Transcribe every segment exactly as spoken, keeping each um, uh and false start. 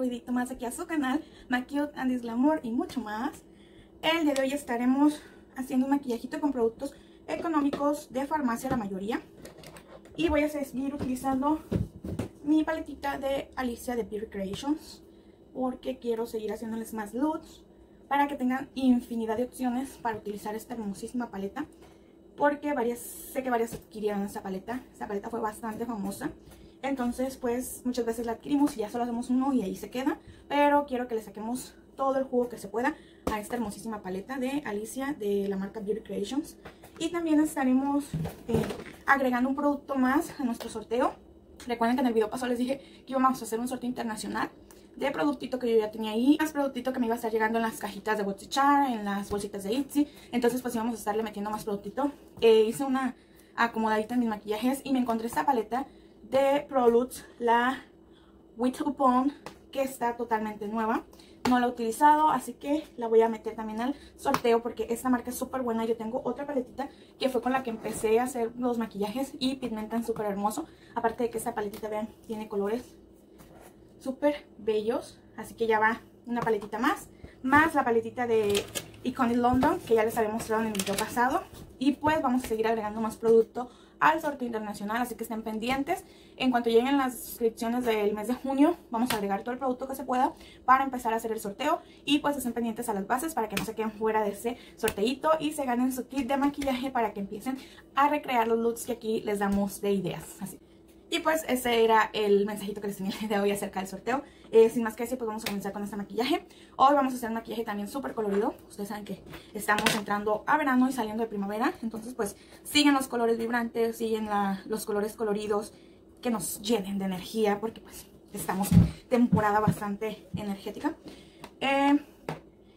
otro videito más aquí a su canal, Maquillaje Andy's Glamour y mucho más. El día de hoy estaremos haciendo un maquillajito con productos económicos de farmacia, la mayoría. Y voy a seguir utilizando mi paletita de Alicia de Beauty Creations, porque quiero seguir haciéndoles más looks para que tengan infinidad de opciones para utilizar esta hermosísima paleta, porque varias, sé que varias adquirieron esta paleta. Esta paleta fue bastante famosa, entonces pues muchas veces la adquirimos y ya solo hacemos uno y ahí se queda, pero quiero que le saquemos todo el jugo que se pueda a esta hermosísima paleta de Alicia de la marca Beauty Creations. Y también estaremos eh, agregando un producto más a nuestro sorteo. Recuerden que en el video pasado les dije que íbamos a hacer un sorteo internacional de productito que yo ya tenía ahí, más productito que me iba a estar llegando en las cajitas de Bootsy Char, en las bolsitas de Itzy. Entonces pues íbamos a estarle metiendo más productito. eh, Hice una acomodadita en mis maquillajes y me encontré esta paleta de ProLux, la Wet N, que está totalmente nueva. No la he utilizado, así que la voy a meter también al sorteo porque esta marca es súper buena. Yo tengo otra paletita que fue con la que empecé a hacer los maquillajes y pigmentan súper hermoso. Aparte de que esta paletita, vean, tiene colores súper bellos. Así que ya va una paletita más. Más la paletita de Iconic London, que ya les había mostrado en el video pasado. Y pues vamos a seguir agregando más producto al sorteo internacional, así que estén pendientes. En cuanto lleguen las suscripciones del mes de junio, vamos a agregar todo el producto que se pueda para empezar a hacer el sorteo. Y pues estén pendientes a las bases para que no se queden fuera de ese sorteito y se ganen su kit de maquillaje para que empiecen a recrear los looks que aquí les damos de ideas. Así. Y pues ese era el mensajito que les tenía de hoy acerca del sorteo. Eh, sin más que decir, pues vamos a comenzar con este maquillaje. Hoy vamos a hacer un maquillaje también súper colorido. Ustedes saben que estamos entrando a verano y saliendo de primavera. Entonces pues siguen los colores vibrantes, siguen la, los colores coloridos que nos llenen de energía, porque pues estamos en temporada bastante energética. Eh,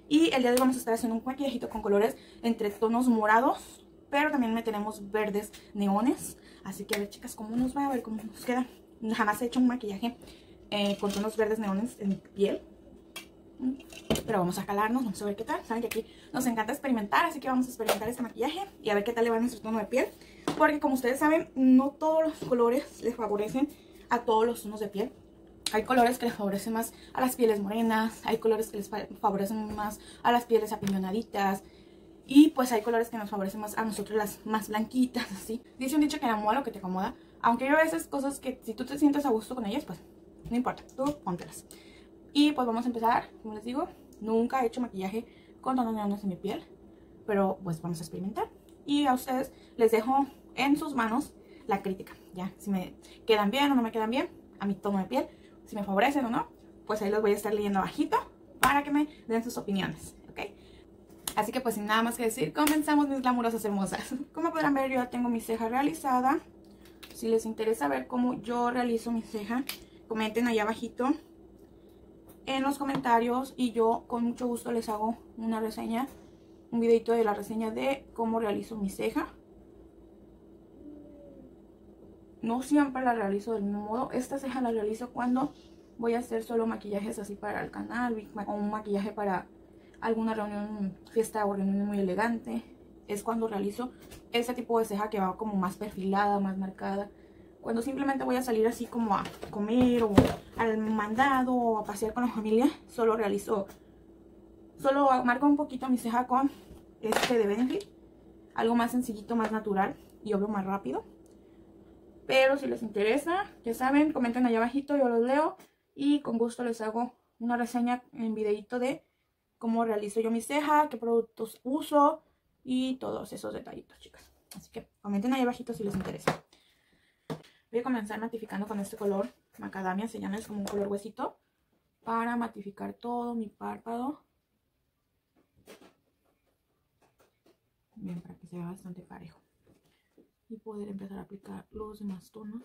y el día de hoy vamos a estar haciendo un maquillajito con colores entre tonos morados, pero también me tenemos verdes neones. Así que a ver, chicas, cómo nos va, a ver cómo nos queda. Jamás he hecho un maquillaje eh, con tonos verdes neones en piel. Pero vamos a calarnos, vamos a ver qué tal. Saben que aquí nos encanta experimentar, así que vamos a experimentar este maquillaje y a ver qué tal le va a nuestro tono de piel. Porque como ustedes saben, no todos los colores les favorecen a todos los tonos de piel. Hay colores que les favorecen más a las pieles morenas, hay colores que les favorecen más a las pieles apiñonaditas, y pues hay colores que nos favorecen más a nosotros las más blanquitas, así. Dice un dicho que enamora lo que te acomoda. Aunque hay veces cosas que si tú te sientes a gusto con ellas, pues no importa, tú póntelas. Y pues vamos a empezar, como les digo, nunca he hecho maquillaje con tonos neones en mi piel, pero pues vamos a experimentar. Y a ustedes les dejo en sus manos la crítica, ya, si me quedan bien o no me quedan bien, a mi tono de piel, si me favorecen o no, pues ahí los voy a estar leyendo abajito para que me den sus opiniones. Así que pues sin nada más que decir, comenzamos, mis glamurosas hermosas. Como podrán ver, yo ya tengo mi ceja realizada. Si les interesa ver cómo yo realizo mi ceja, comenten allá abajito en los comentarios y yo con mucho gusto les hago una reseña, un videito de la reseña de cómo realizo mi ceja. No siempre la realizo del mismo modo. Esta ceja la realizo cuando voy a hacer solo maquillajes así para el canal o un maquillaje para alguna reunión, fiesta o reunión muy elegante. Es cuando realizo este tipo de ceja que va como más perfilada, más marcada. Cuando simplemente voy a salir así como a comer o al mandado o a pasear con la familia, solo realizo, solo marco un poquito mi ceja con este de Benefit. Algo más sencillito, más natural y obvio más rápido. Pero si les interesa, ya saben, comenten allá abajito, yo los leo y con gusto les hago una reseña en videito de cómo realizo yo mi ceja, qué productos uso y todos esos detallitos, chicas. Así que comenten ahí abajito si les interesa. Voy a comenzar matificando con este color macadamia, se llama, es como un color huesito, para matificar todo mi párpado. Bien, para que se vea bastante parejo. Y poder empezar a aplicar los demás tonos.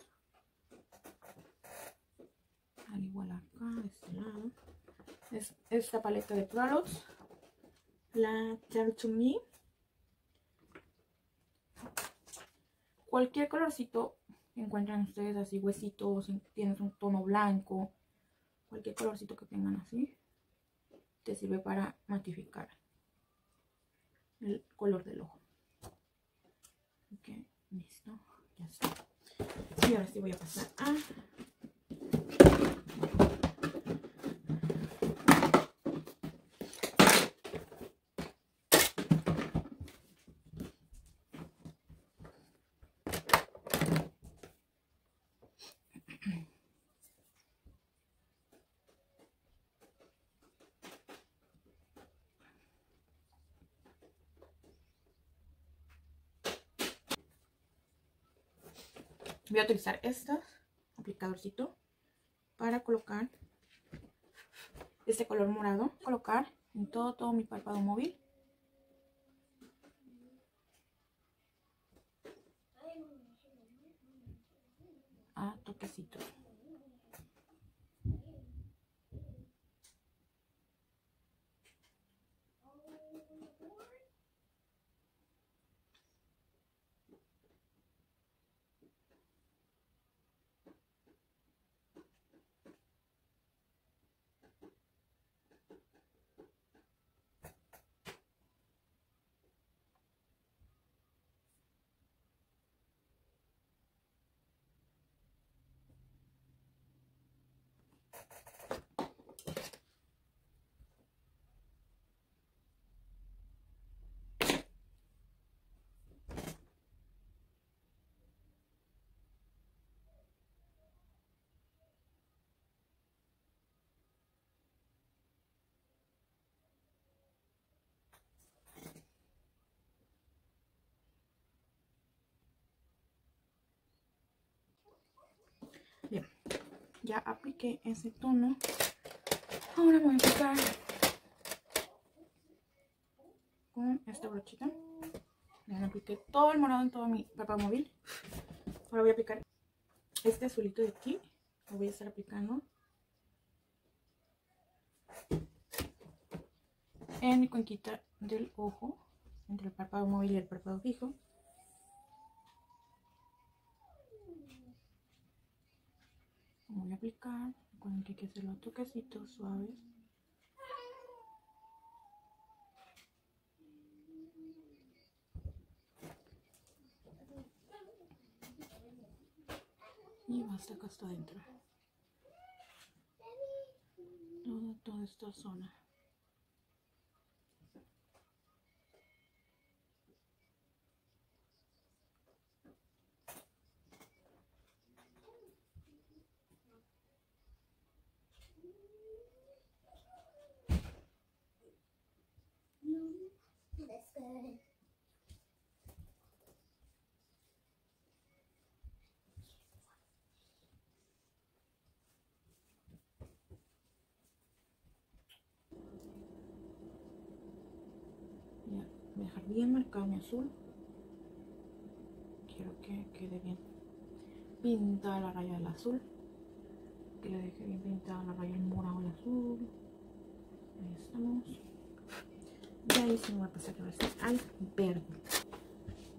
Al igual acá, de este lado. Es esta paleta de ProLux, la Turn to Me. Cualquier colorcito encuentran ustedes así, huesitos, tienes un tono blanco, cualquier colorcito que tengan así, te sirve para matificar el color del ojo. Ok, listo, ya está. Y ahora sí voy a pasar a Voy a utilizar estas, aplicadorcito, para colocar este color morado, colocar en todo, todo mi párpado móvil. A toquecitos. Ya apliqué ese tono. Ahora voy a aplicar con esta brochita. Ya apliqué todo el morado en todo mi párpado móvil. Ahora voy a aplicar este azulito de aquí. Lo voy a estar aplicando en mi cuenquita del ojo, entre el párpado móvil y el párpado fijo. Voy a aplicar, recuerden que hay que hacer los toquecitos suaves. Y basta acá hasta adentro. Toda, toda esta zona. Ya, voy a dejar bien marcado mi azul. Quiero que quede bien pintada la raya del azul. Que le deje bien pintada la raya del morado al azul. Ahí estamos. Y ahí se me va a pasar al verde.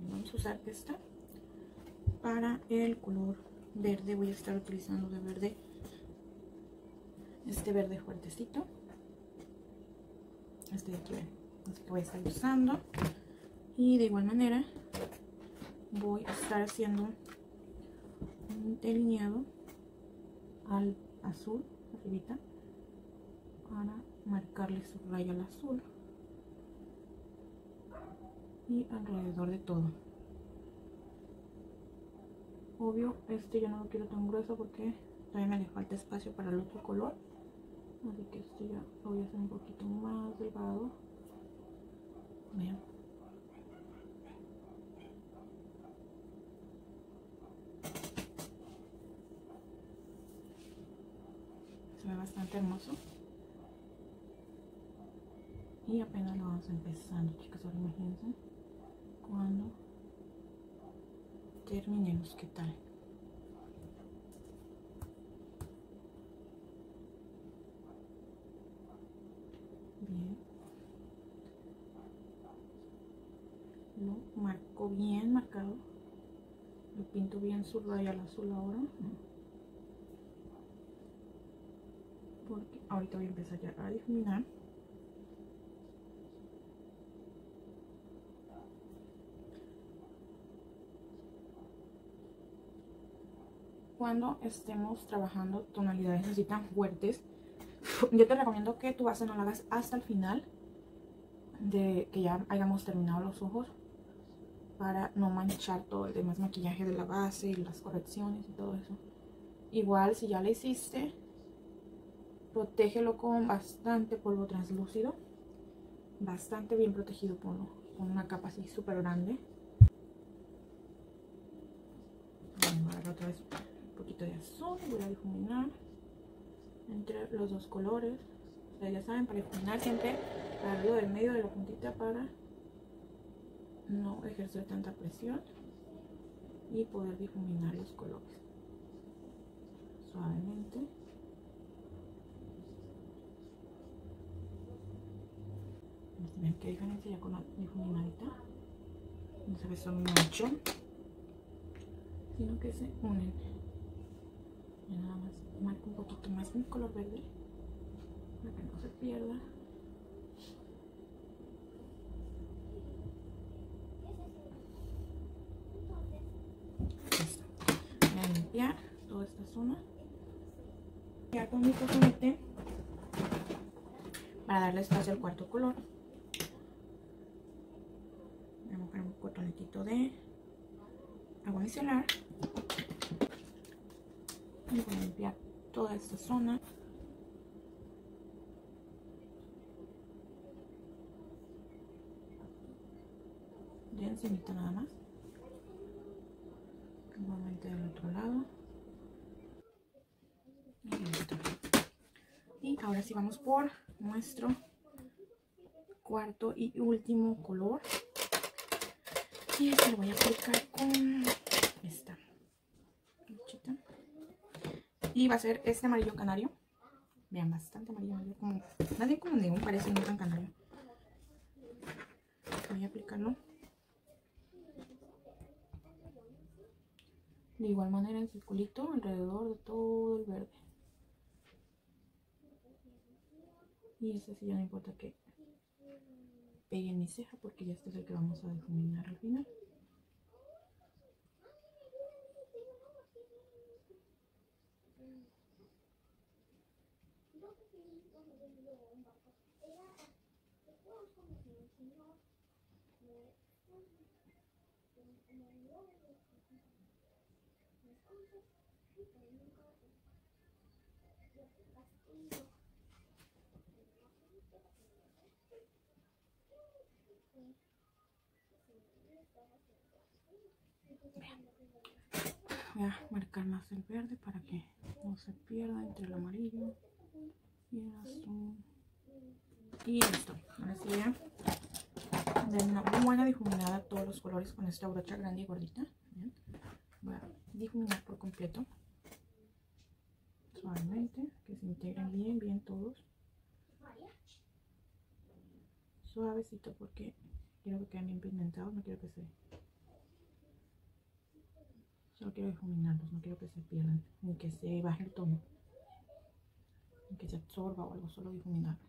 Vamos a usar esta para el color verde. Voy a estar utilizando de verde este verde fuertecito, este de aquí, ven. Así que voy a estar usando, y de igual manera voy a estar haciendo un delineado al azul arribita para marcarle su raya al azul y alrededor de todo. Obvio, este ya no lo quiero tan grueso porque todavía me le falta espacio para el otro color, así que este ya lo voy a hacer un poquito más delgado. Vean, se ve bastante hermoso. Y apenas lo vamos empezando, chicas. Ahora imagínense cuando terminemos, ¿qué tal? Bien. Lo marco bien marcado. Lo pinto bien su raya al azul ahora, porque ahorita voy a empezar ya a difuminar. Cuando estemos trabajando tonalidades así tan fuertes, yo te recomiendo que tu base no la hagas hasta el final, de que ya hayamos terminado los ojos, para no manchar todo el demás maquillaje de la base y las correcciones y todo eso. Igual, si ya la hiciste, protégelo con bastante polvo translúcido, bastante bien protegido, con una capa así súper grande. Voy a agarrar otra poquito de azul, voy a difuminar entre los dos colores. O sea, ya saben, para difuminar siempre algo del medio de la puntita para no ejercer tanta presión y poder difuminar los colores suavemente. Ven qué diferencia ya con la difuminadita, no se ve solo mucho, sino que se unen. Y nada más marco un poquito más mi color verde para que no se pierda. Listo. Voy a limpiar toda esta zona ya con mi cotonete para darle espacio al cuarto color. Cotonetito de agua micelar y voy a limpiar toda esta zona. De encimita nada más. Igualmente del otro lado. Y listo. Y ahora sí vamos por nuestro cuarto y último color. Y este lo voy a aplicar con esta luchita. Y va a ser este amarillo canario. Vean, bastante amarillo, amarillo como, más bien como negro, parece no tan canario. Voy a aplicarlo de igual manera en circulito alrededor de todo el verde. Y este sí ya no importa que pegué en mi ceja porque ya este es el que vamos a difuminar al final. Voy a marcar más el verde para que no se pierda entre el amarillo y el azul. Y listo. Ahora sí voy a dar una buena difuminada a todos los colores con esta brocha grande y gordita. Bien. Voy a difuminar por completo. Suavemente, que se integren bien, bien todos. Suavecito porque quiero que queden bien pigmentados, no quiero que se... Solo quiero difuminarlos, no quiero que se pierdan, ni que se baje el tono, ni que se absorba o algo, solo difuminarlos.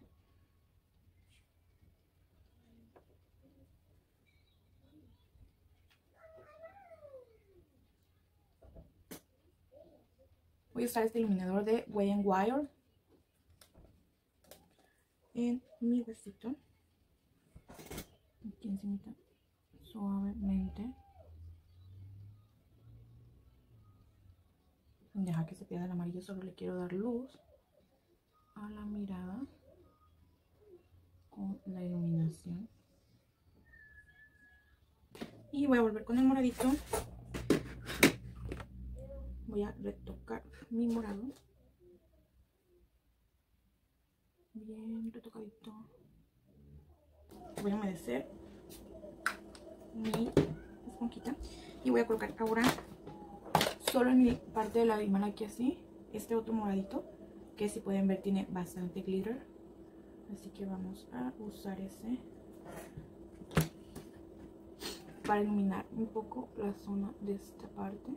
Voy a usar este iluminador de Wet N Wild en mi besito. Aquí encimita, suavemente, sin dejar que se pierda el amarillo, solo le quiero dar luz a la mirada con la iluminación. Y voy a volver con el moradito. Voy a retocar mi morado, bien retocadito. Voy a humedecer mi esponjita y voy a colocar ahora solo en mi parte de la limana aquí así, este otro moradito que si pueden ver tiene bastante glitter, así que vamos a usar ese para iluminar un poco la zona de esta parte.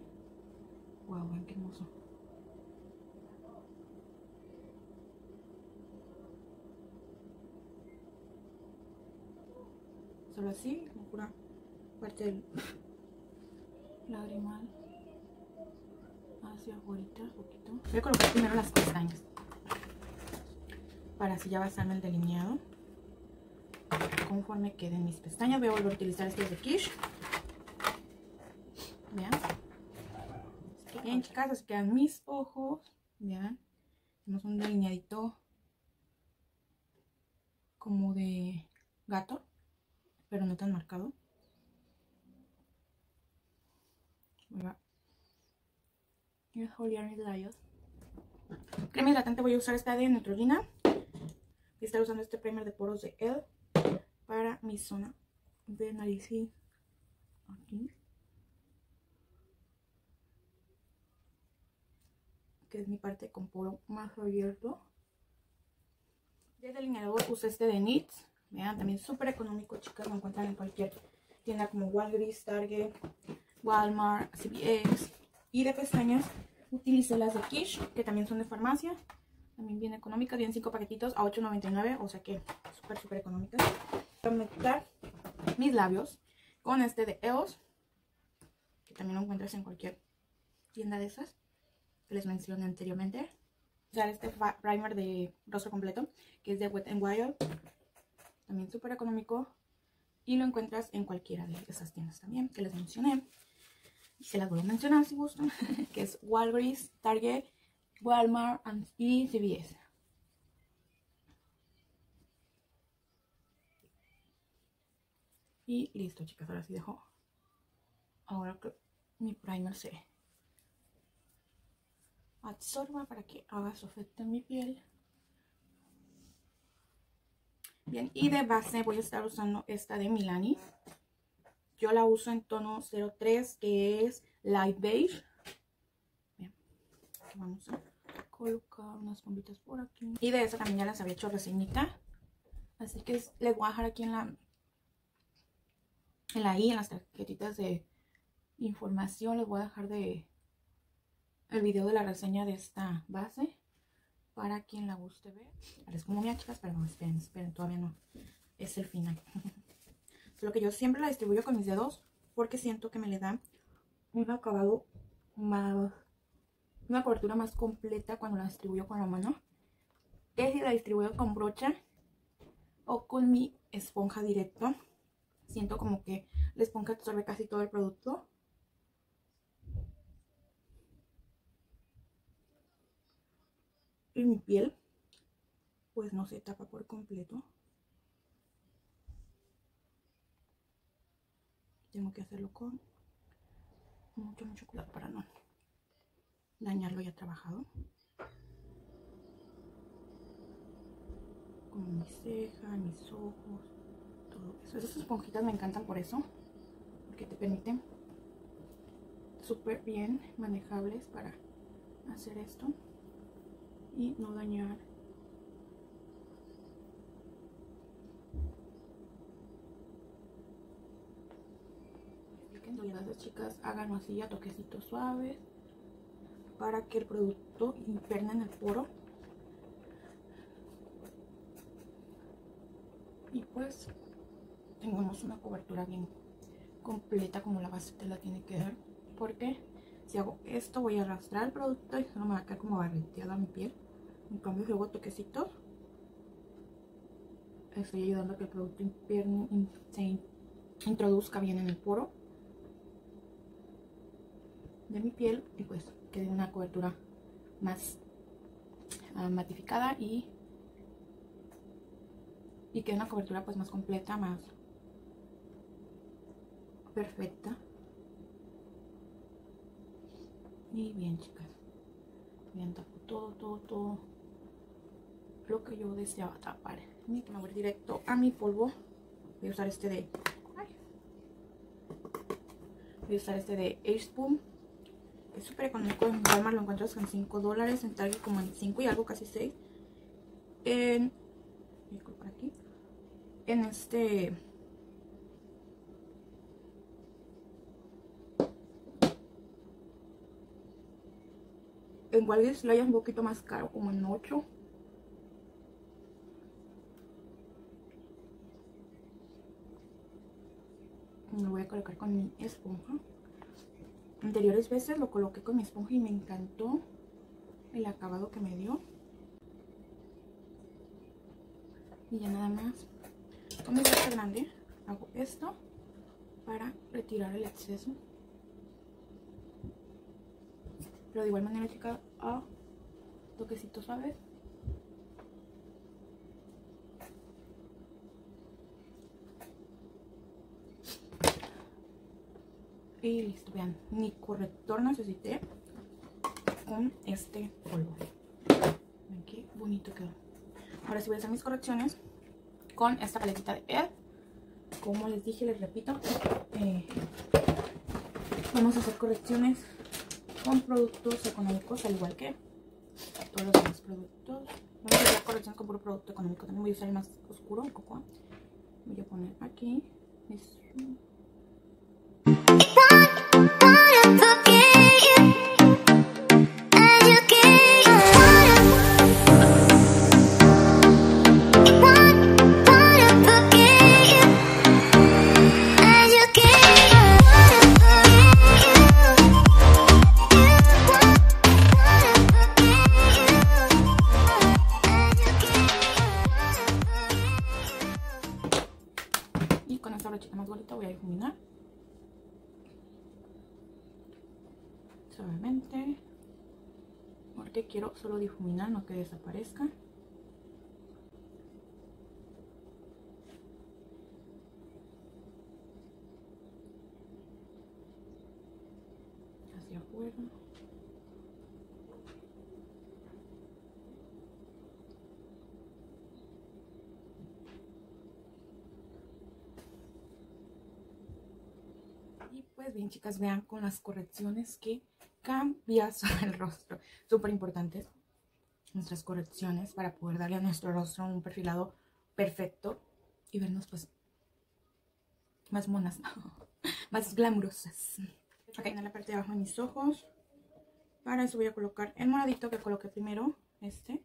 Wow, vean qué hermoso. Solo así, como pura parte del lagrimal hacia afuera, un poquito. Voy a colocar primero las pestañas para así ya basarme el delineado. Conforme queden mis pestañas, voy a volver a utilizar estos de Kish. Vean. Bien, chicas, así quedan mis ojos. Vean. Tenemos un delineadito como de gato, pero no tan marcado. Voy a You're holy liars. Crema hidratante, voy a usar esta de Neutrogena. Voy a estar usando este primer de poros de Elle para mi zona de nariz y aquí, que es mi parte con poro más abierto. De delineador usé este de Knits. Vean, también súper económico, chicas. Lo encuentran en cualquier tienda como Walgreens, Target, Walmart, C V S. Y de pestañas utilicé las de Kish, que también son de farmacia. También bien económicas, bien cinco paquetitos a ocho noventa y nueve. O sea que súper, súper económicas. Voy a mezclar mis labios con este de E O S, que también lo encuentras en cualquier tienda de esas que les mencioné anteriormente. Usar este primer de rostro completo, que es de Wet n Wild, también súper económico, y lo encuentras en cualquiera de esas tiendas también que les mencioné, y se las voy a mencionar si gustan, que es Walgreens, Target, Walmart y C V S. Y listo, chicas, ahora sí dejo, ahora que mi primer se ve absorba para que haga su efecto en mi piel. Bien, y de base voy a estar usando esta de Milani. Yo la uso en tono cero tres, que es Light Beige. Bien, vamos a colocar unas bombitas por aquí. Y de esa también ya las había hecho reseñita, así que les voy a dejar aquí en la, en la i, en las tarjetitas de información, les voy a dejar de... el video de la reseña de esta base para quien la guste ver. Es como mía, chicas, pero no, esperen, esperen, todavía no es el final. Lo que yo siempre la distribuyo con mis dedos porque siento que me le da un acabado más, una cobertura más completa cuando la distribuyo con la mano. Es si la distribuyo con brocha o con mi esponja directo, siento como que la esponja absorbe casi todo el producto. Y mi piel pues no se tapa por completo. Tengo que hacerlo con mucho, mucho cuidado para no dañarlo ya trabajado. Con mis cejas, mis ojos, todo eso. Esas esponjitas me encantan por eso, porque te permiten súper bien manejables para hacer esto y no dañar las chicas. Háganlo así a toquecitos suaves para que el producto impregne en el poro y pues tengamos una cobertura bien completa como la base te la tiene que dar, porque si hago esto voy a arrastrar el producto y solo me va a caer como barreteado a mi piel. En cambio, si hago toquecitos, estoy ayudando a que el producto in se introduzca bien en el poro de mi piel y pues quede una cobertura más uh, matificada y, y quede una cobertura pues más completa, más perfecta. Y bien, chicas, bien, tapo todo, todo, todo lo que yo deseaba tapar. Me voy a ir directo a mi polvo. Voy a usar este de... Ay. Voy a usar este de Ace Boom. Es súper económico, en Walmart lo encuentras en cinco dólares, en Target como en cinco y algo, casi seis. En... voy a colocar aquí. En este... en Walgreens lo hay un poquito más caro, como en ocho. Lo voy a colocar con mi esponja. Anteriores veces lo coloqué con mi esponja y me encantó el acabado que me dio. Y ya nada más. Con mi brocha grande hago esto para retirar el exceso. Pero de igual manera, chicas, a toquecitos suaves. Y listo, vean, ni corrector necesité. con este polvo. Miren qué bonito quedó. Ahora sí voy a hacer mis correcciones con esta paletita de piel. Como les dije, les repito, eh, vamos a hacer correcciones con productos económicos, al igual que todos los demás productos. Vamos a hacer correcciones con puro producto económico. También voy a usar el más oscuro, el cocoa. Voy a poner aquí. Eso. Porque quiero solo difuminar, no que desaparezca. Hacia afuera. Y pues bien, chicas, vean con las correcciones que cambia sobre el rostro. Súper importantes nuestras correcciones para poder darle a nuestro rostro un perfilado perfecto y vernos pues más monas, más glamurosas. Voy a poner la parte de abajo de mis ojos. Para eso voy a colocar el moradito que coloqué primero, este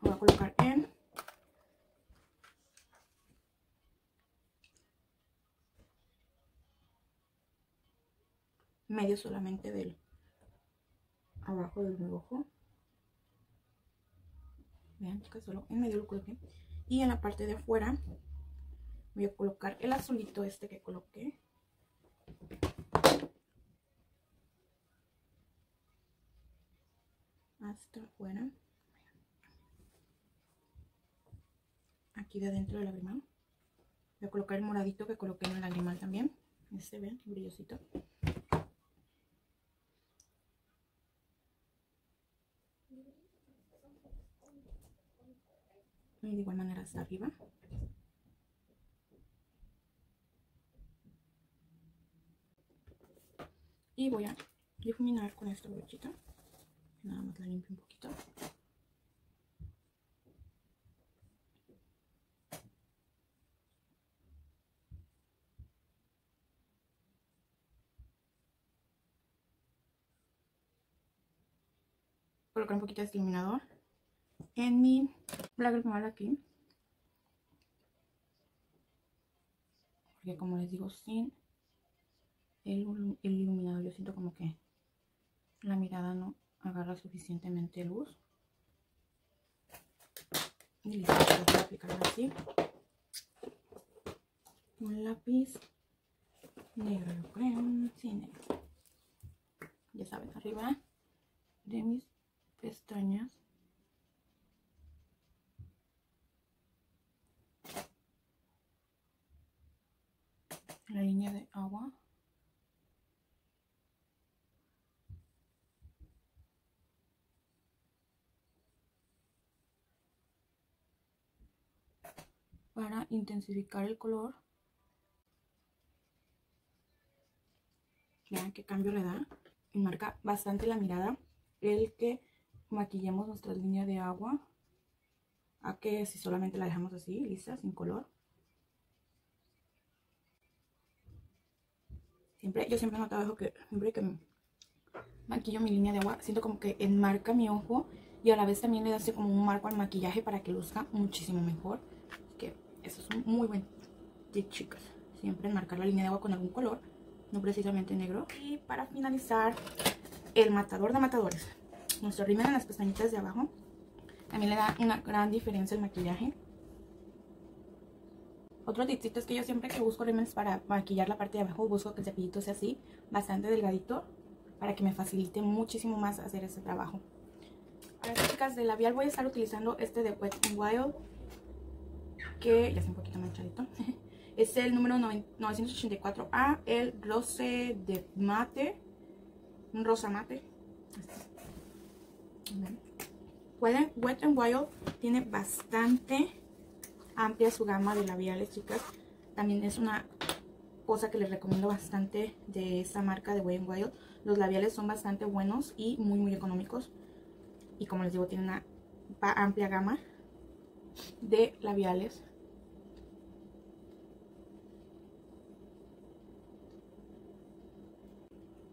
lo voy a colocar en medio solamente del abajo del nuevo ojo. Vean, chicas, solo en medio lo coloqué. Y en la parte de afuera voy a colocar el azulito este que coloqué. Hasta afuera. Aquí de adentro de la lágrima voy a colocar el moradito que coloqué en el lagrimal también. Este, vean, brillosito. Y de igual manera hasta arriba. Y voy a difuminar con esta brochita. Nada más la limpio un poquito. Colocar un poquito de este iluminador en mi lagrimal aquí, porque como les digo, sin el, el iluminador yo siento como que la mirada no agarra suficientemente luz. Y listo, voy a aplicarlo así un lápiz negro, yo creo, sí, negro, ya saben, arriba de mis pestañas. La línea de agua. Para intensificar el color. Vean qué cambio le da. Y marca bastante la mirada el que maquillemos nuestra línea de agua. A que si solamente la dejamos así, lisa, sin color. Siempre, yo siempre he notado que siempre que maquillo mi línea de agua, siento como que enmarca mi ojo y a la vez también le hace como un marco al maquillaje para que luzca muchísimo mejor. Así que eso es un muy buen tip, chicas. Siempre enmarcar la línea de agua con algún color, no precisamente negro. Y para finalizar, el matador de matadores. Nuestro rímel en las pestañitas de abajo también le da una gran diferencia al maquillaje. Otro tipcito es que yo siempre que busco rímels para maquillar la parte de abajo, busco que el cepillito sea así, bastante delgadito, para que me facilite muchísimo más hacer este trabajo. Ahora sí, chicas, de labial voy a estar utilizando este de Wet n Wild, que ya está un poquito manchadito. Es el número novecientos ochenta y cuatro A, el Rose de Mate, un rosa mate. Wet n Wild tiene bastante amplia su gama de labiales, chicas. También es una cosa que les recomiendo bastante de esta marca de Wet n Wild. Los labiales son bastante buenos y muy muy económicos. Y como les digo, tiene una amplia gama de labiales.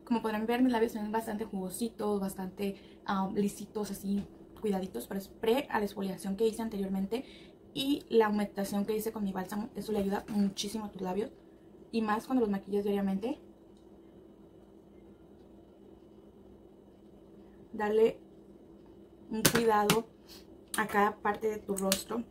Como podrán ver, mis labios son bastante jugositos, bastante um, lisitos, así cuidaditos para spray, a la exfoliación que hice anteriormente y la humectación que hice con mi bálsamo. Eso le ayuda muchísimo a tus labios, y más cuando los maquillas diariamente. Dale un cuidado a cada parte de tu rostro.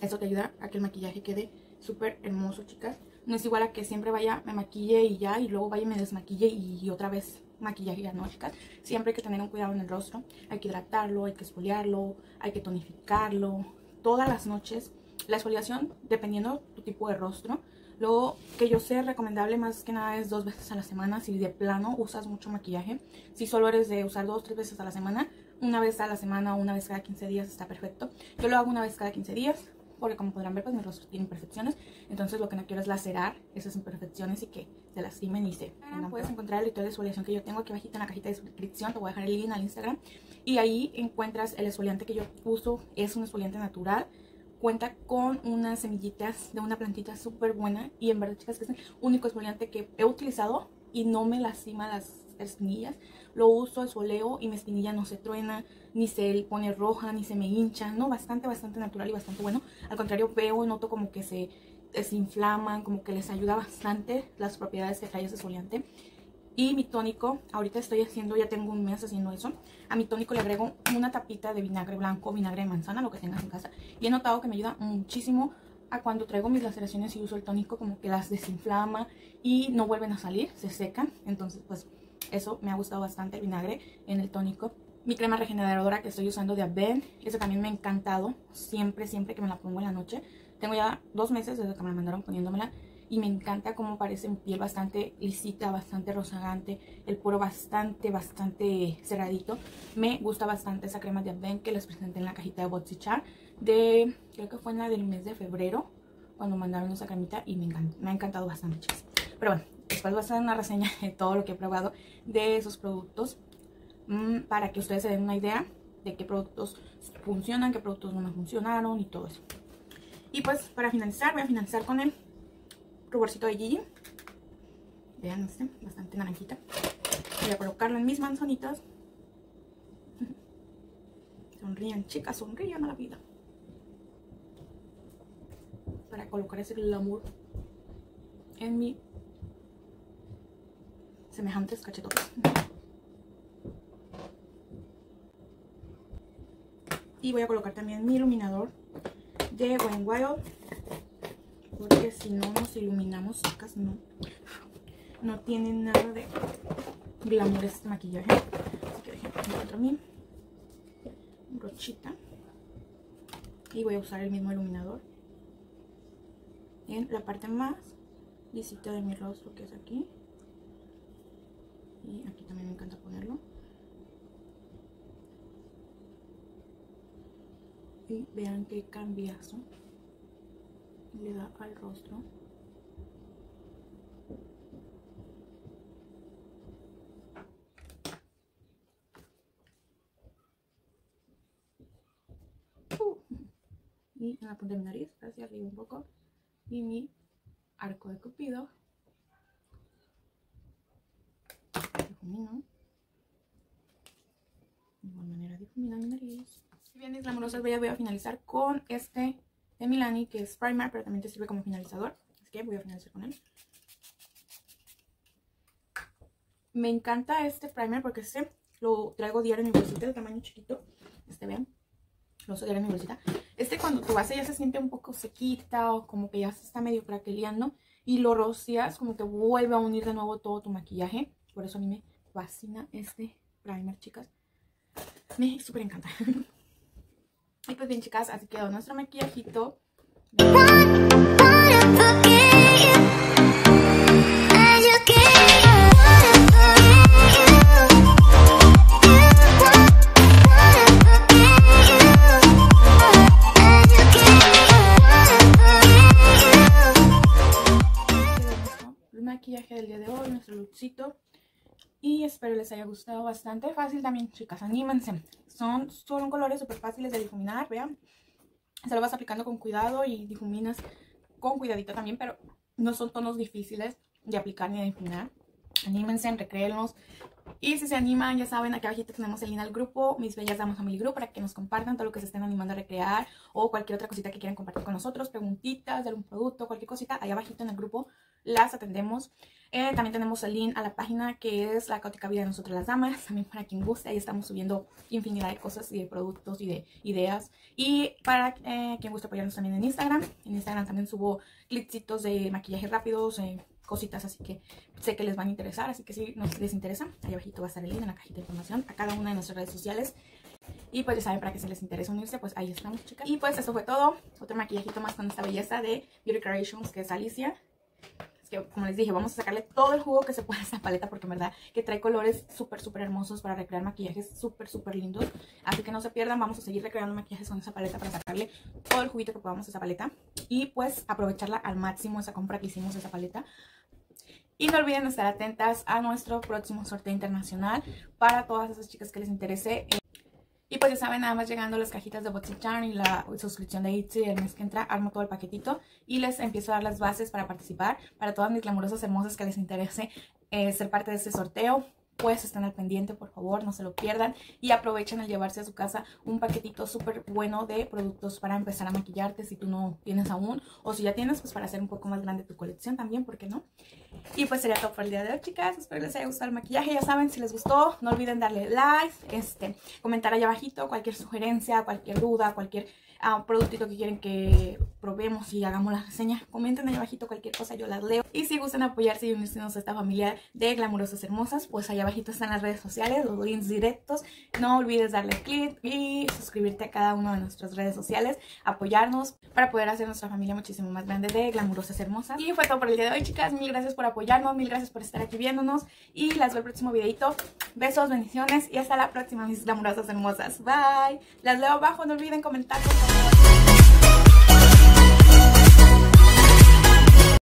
Eso te ayuda a que el maquillaje quede súper hermoso, chicas. No es igual a que siempre vaya, me maquille y ya, y luego vaya y me desmaquille y, y otra vez maquillaje, ya no, chicas. Siempre hay que tener un cuidado en el rostro. Hay que hidratarlo, hay que exfoliarlo, hay que tonificarlo todas las noches. La exfoliación, dependiendo tu tipo de rostro. Lo que yo sé recomendable más que nada es dos veces a la semana si de plano usas mucho maquillaje. Si solo eres de usar dos o tres veces a la semana, una vez a la semana o una vez cada quince días está perfecto. Yo lo hago una vez cada quince días porque, como podrán ver, pues mi rostro tiene imperfecciones. Entonces lo que no quiero es lacerar esas imperfecciones y que se lastimen y se... Ahora puedes encontrar el tutorial de exfoliación que yo tengo aquí abajito en la cajita de descripción. Te voy a dejar el link al Instagram. Y ahí encuentras el exfoliante que yo uso. Es un exfoliante natural. Cuenta con unas semillitas de una plantita súper buena. Y en verdad, chicas, que es el único exfoliante que he utilizado y no me lastima las espinillas. Lo uso, exfoleo y mi espinilla no se truena, ni se pone roja, ni se me hincha. No, bastante, bastante natural y bastante bueno. Al contrario, veo y noto como que se desinflaman, como que les ayuda bastante las propiedades que trae ese exfoliante. Y mi tónico, ahorita estoy haciendo, ya tengo un mes haciendo eso. A mi tónico le agrego una tapita de vinagre blanco, vinagre de manzana, lo que tengas en casa. Y he notado que me ayuda muchísimo a cuando traigo mis laceraciones y uso el tónico, como que las desinflama y no vuelven a salir, se secan. Entonces, pues eso me ha gustado bastante, el vinagre en el tónico. Mi crema regeneradora que estoy usando de Avène, esa también me ha encantado. Siempre, siempre que me la pongo en la noche. Tengo ya dos meses desde que me la mandaron poniéndomela. Y me encanta cómo parece mi piel, bastante lisita, bastante rozagante, el poro bastante, bastante cerradito. Me gusta bastante esa crema de Avène que les presenté en la cajita de Bootsy Char. De, creo que fue en la del mes de febrero, cuando mandaron esa cremita, y me, encanta, me ha encantado bastante, chicas. Pero bueno, después voy a hacer una reseña de todo lo que he probado de esos productos, mmm, para que ustedes se den una idea de qué productos funcionan, qué productos no me funcionaron y todo eso. Y pues para finalizar, voy a finalizar con el ruborcito de Gigi. Vean este, bastante naranjita. Voy a colocarlo en mis manzanitas. Sonrían, chicas, sonrían a la vida. Para colocar ese glamour en mi semejantes cachetotes. Y voy a colocar también mi iluminador de Wet n Wild, porque si no nos iluminamos, chicas, no, no tiene nada de glamour este maquillaje. Así que déjenme encontrar mi brochita y voy a usar el mismo iluminador en la parte más lisita de mi rostro, que es aquí. Y aquí también me encanta ponerlo. Y vean qué cambiazo le da al rostro. Uh. Y en la punta de mi nariz, hacia arriba un poco. Y mi arco de cupido. Difumino. De igual manera difumina mi nariz. Bien, mis glamorosas bellas, voy a finalizar con este de Milani, que es primer, pero también te sirve como finalizador. Así que voy a finalizar con él. Me encanta este primer porque este lo traigo diario en mi bolsita de tamaño chiquito. Este, vean, lo uso diario en mi bolsita. Este, cuando tu base ya se siente un poco sequita o como que ya se está medio craqueleando y lo rocias, como que vuelve a unir de nuevo todo tu maquillaje. Por eso a mí me fascina este primer, chicas. Me súper encanta. Y pues bien, chicas, así quedó nuestro maquillajito. y espero les haya gustado. Bastante fácil también, chicas, anímense. Son, son colores súper fáciles de difuminar, vean. Se lo vas aplicando con cuidado y difuminas con cuidadito también, pero no son tonos difíciles de aplicar ni de difuminar. Anímense, recréenlos. Y si se animan, ya saben, aquí abajito tenemos el link al grupo, mis bellas damas a mi grupo, para que nos compartan todo lo que se estén animando a recrear o cualquier otra cosita que quieran compartir con nosotros, preguntitas de algún producto, cualquier cosita, allá abajito en el grupo las atendemos. Eh, también tenemos el link a la página que es La Caótica Vida de Nosotras las Damas, también para quien guste, ahí estamos subiendo infinidad de cosas y de productos y de ideas. Y para eh, quien guste apoyarnos también en Instagram, en Instagram también subo clipsitos de maquillaje rápidos, eh, cositas, así que sé que les van a interesar, así que si nos les interesa, ahí abajito va a estar el link en la cajita de información a cada una de nuestras redes sociales. Y pues ya saben, para que se les interese unirse, pues ahí estamos, chicas. Y pues eso fue todo, otro maquillajito más con esta belleza de Beauty Creations, que es Alicia. Es que, como les dije, vamos a sacarle todo el jugo que se pueda a esta paleta, porque en verdad que trae colores súper, súper hermosos para recrear maquillajes súper, súper lindos. Así que no se pierdan, vamos a seguir recreando maquillajes con esa paleta para sacarle todo el juguito que podamos a esa paleta. Y pues aprovecharla al máximo esa compra que hicimos de esa paleta. Y no olviden estar atentas a nuestro próximo sorteo internacional para todas esas chicas que les interese. Y pues ya saben, nada más llegando las cajitas de Bootsy Char y la suscripción de Itzy el mes que entra, armo todo el paquetito y les empiezo a dar las bases para participar. Para todas mis glamurosas hermosas que les interese eh, ser parte de este sorteo, pues estén al pendiente, por favor, no se lo pierdan. Y aprovechen al llevarse a su casa un paquetito súper bueno de productos para empezar a maquillarte si tú no tienes aún. O si ya tienes, pues para hacer un poco más grande tu colección también, ¿por qué no? Y pues sería todo por el día de hoy, chicas. Espero les haya gustado el maquillaje. Ya saben, si les gustó, no olviden darle like, este, comentar allá abajito cualquier sugerencia, cualquier duda, cualquier uh, productito que quieren que probemos y hagamos las reseñas. Comenten allá abajito cualquier cosa, yo las leo. Y si gustan apoyarse y unirse a esta familia de glamurosas hermosas, pues allá abajito están las redes sociales, los links directos. No olvides darle click y suscribirte a cada una de nuestras redes sociales, apoyarnos para poder hacer nuestra familia muchísimo más grande de glamurosas hermosas. Y fue todo por el día de hoy, chicas. Mil gracias por apoyarnos, mil gracias por estar aquí viéndonos y las veo el próximo videito. Besos, bendiciones y hasta la próxima, mis glamurosas hermosas. Bye. Las leo abajo, no olviden comentar, por favor.